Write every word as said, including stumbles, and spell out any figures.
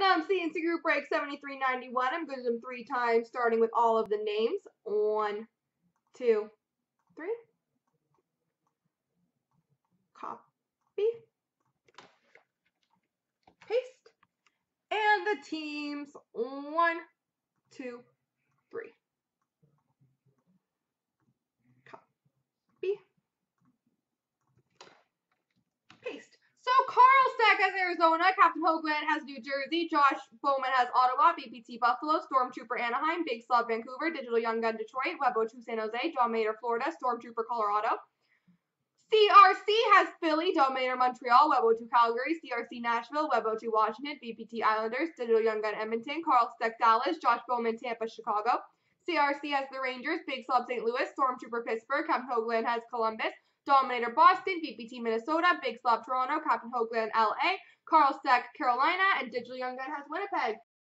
random C N C group break seventy-three ninety-one. I'm going to do them three times, starting with all of the names. One, two, three. Copy. Paste. And the teams. One, two, three. So Carl Steck has Arizona, Captain Hoagland has New Jersey, Josh Bowman has Ottawa, B P T Buffalo, Stormtrooper Anaheim, Big Slub Vancouver, Digital Young Gun Detroit, Web oh two San Jose, Domainer Florida, Stormtrooper Colorado. C R C has Philly, Domainer Montreal, Web oh two Calgary, C R C Nashville, Web oh two Washington, B P T Islanders, Digital Young Gun Edmonton, Carl Steck Dallas, Josh Bowman Tampa Chicago. C R C has the Rangers, Big Slub Saint Louis, Stormtrooper Pittsburgh, Captain Hoagland has Columbus, Domainer Boston, B P T Minnesota, Big Slop Toronto, Captain Hoagland L A, Carl Steck Carolina, and Digital Young Gun has Winnipeg.